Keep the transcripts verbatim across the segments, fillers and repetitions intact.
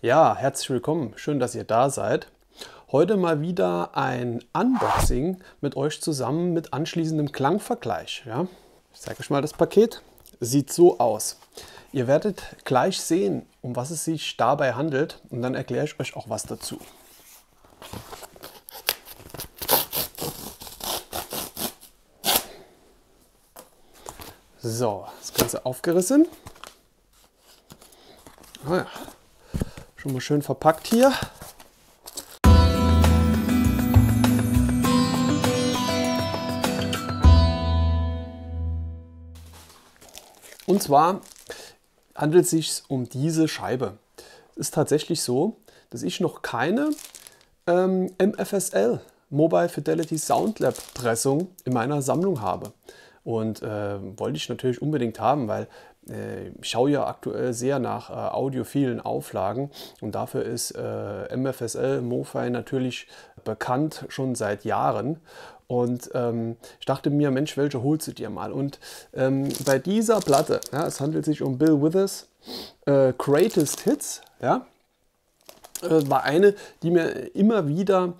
Ja, herzlich willkommen. Schön, dass ihr da seid. Heute mal wieder ein Unboxing mit euch zusammen mit anschließendem Klangvergleich. Ja, ich zeige euch mal das Paket. Sieht so aus. Ihr werdet gleich sehen, um was es sich dabei handelt, und dann erkläre ich euch auch was dazu. So, das Ganze aufgerissen. Ah ja. Schon mal schön verpackt hier. Und zwar handelt es sich um diese Scheibe. Es ist tatsächlich so, dass ich noch keine ähm, M F S L, Mobile Fidelity Sound Lab Pressung in meiner Sammlung habe. Und äh, wollte ich natürlich unbedingt haben, weil ich schaue ja aktuell sehr nach äh, audiophilen Auflagen, und dafür ist äh, M F S L, MoFi natürlich bekannt schon seit Jahren, und ähm, ich dachte mir, Mensch, welche holst du dir mal? Und ähm, bei dieser Platte, ja, es handelt sich um Bill Withers äh, Greatest Hits, ja, äh, war eine, die mir immer wieder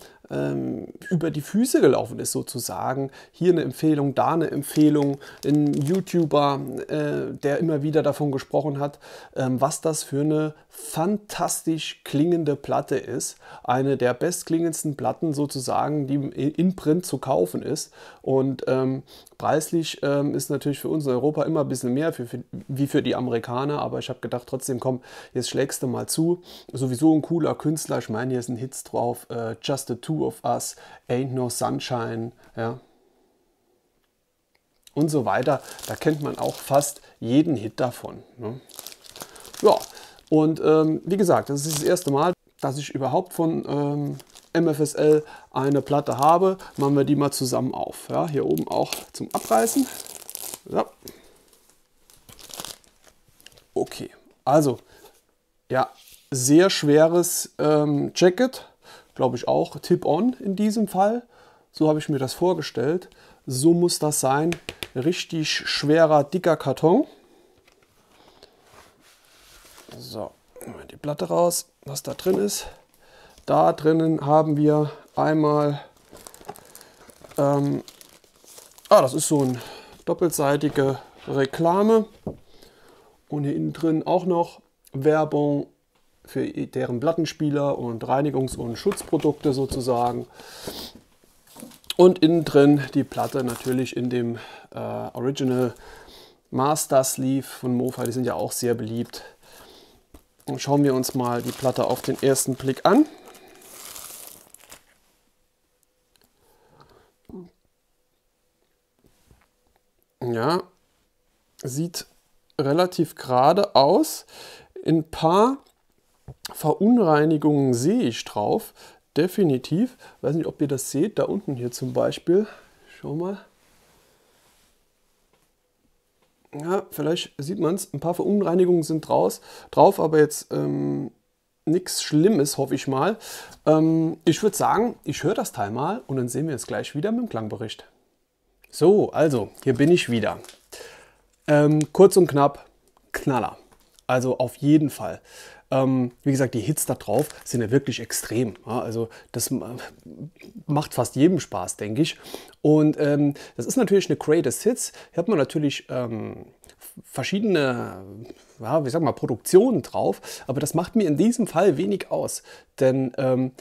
über die Füße gelaufen ist sozusagen. Hier eine Empfehlung, da eine Empfehlung, ein YouTuber, äh, der immer wieder davon gesprochen hat, ähm, was das für eine fantastisch klingende Platte ist. Eine der bestklingendsten Platten sozusagen, die in Print zu kaufen ist. Und ähm, preislich ähm, ist natürlich für uns in Europa immer ein bisschen mehr für, für, wie für die Amerikaner, aber ich habe gedacht, trotzdem, komm, jetzt schlägst du mal zu. Sowieso ein cooler Künstler, ich meine, hier sind Hits drauf, äh, Just the Two of Us, Ain't No Sunshine, ja, und so weiter. Da kennt man auch fast jeden Hit davon, ne? Ja, und ähm, wie gesagt, das ist das erste Mal, dass ich überhaupt von ähm, M F S L eine Platte habe. Machen wir die mal zusammen auf. Ja, hier oben auch zum Abreißen. Ja. Okay, also, ja, sehr schweres ähm, Jacket. Glaube ich auch, Tip-on in diesem Fall. So habe ich mir das vorgestellt. So muss das sein. Richtig schwerer, dicker Karton. So, nehmen wir die Platte raus, was da drin ist. Da drinnen haben wir einmal, ähm, ah, das ist so eine doppelseitige Reklame. Und hier innen drin auch noch Werbung für deren Plattenspieler und Reinigungs- und Schutzprodukte sozusagen. Und innen drin die Platte natürlich in dem äh, Original Master Sleeve von MoFi, die sind ja auch sehr beliebt. Und schauen wir uns mal die Platte auf den ersten Blick an. Ja, sieht relativ gerade aus. In ein paar Verunreinigungen sehe ich drauf, definitiv. Weiß nicht, ob ihr das seht, da unten hier zum Beispiel. Schau mal. Ja, vielleicht sieht man es. Ein paar Verunreinigungen sind draus, drauf, aber jetzt ähm, nichts Schlimmes, hoffe ich mal. Ähm, ich würde sagen, ich höre das Teil mal und dann sehen wir uns gleich wieder mit dem Klangbericht. So, also, hier bin ich wieder. Ähm, kurz und knapp, Knaller. Also auf jeden Fall. Ähm, wie gesagt, die Hits da drauf sind ja wirklich extrem. Ja, also das macht fast jedem Spaß, denke ich. Und ähm, das ist natürlich eine Greatest Hits. Hier hat man natürlich ähm, verschiedene, ja, wie sag mal, Produktionen drauf. Aber das macht mir in diesem Fall wenig aus. Denn ähm,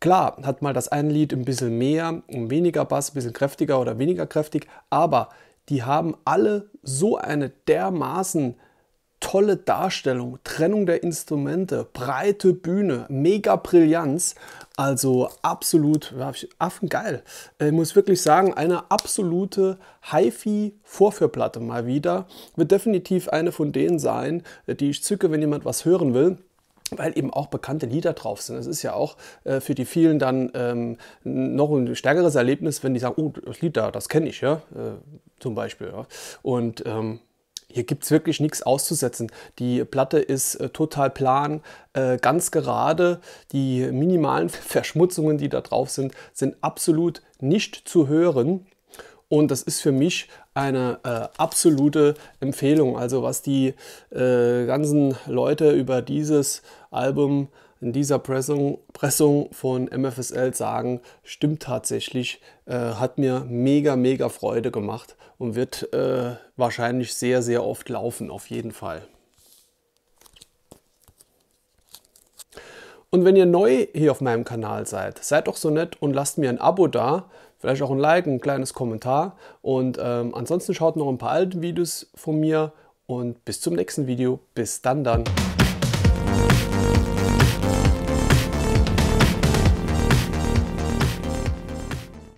klar hat mal das eine Lied ein bisschen mehr und weniger Bass, ein bisschen kräftiger oder weniger kräftig. Aber die haben alle so eine dermaßen tolle Darstellung, Trennung der Instrumente, breite Bühne, mega Brillanz, also absolut affengeil. Ich muss wirklich sagen, eine absolute Hi-Fi-Vorführplatte mal wieder. Wird definitiv eine von denen sein, die ich zücke, wenn jemand was hören will, weil eben auch bekannte Lieder drauf sind. Es ist ja auch äh, für die vielen dann ähm, noch ein stärkeres Erlebnis, wenn die sagen, oh, das Lied da, das kenne ich, ja, äh, zum Beispiel. Ja. Und ähm, hier gibt es wirklich nichts auszusetzen. Die Platte ist äh, total plan, äh, ganz gerade. Die minimalen Verschmutzungen, die da drauf sind, sind absolut nicht zu hören. Und das ist für mich eine äh, absolute Empfehlung. Also was die äh, ganzen Leute über dieses Album in dieser Pressung, Pressung von M F S L sagen, stimmt tatsächlich, äh, hat mir mega, mega Freude gemacht und wird äh, wahrscheinlich sehr, sehr oft laufen, auf jeden Fall. Und wenn ihr neu hier auf meinem Kanal seid, seid doch so nett und lasst mir ein Abo da, vielleicht auch ein Like, ein kleines Kommentar und ähm, ansonsten schaut noch ein paar alte Videos von mir und bis zum nächsten Video. Bis dann dann.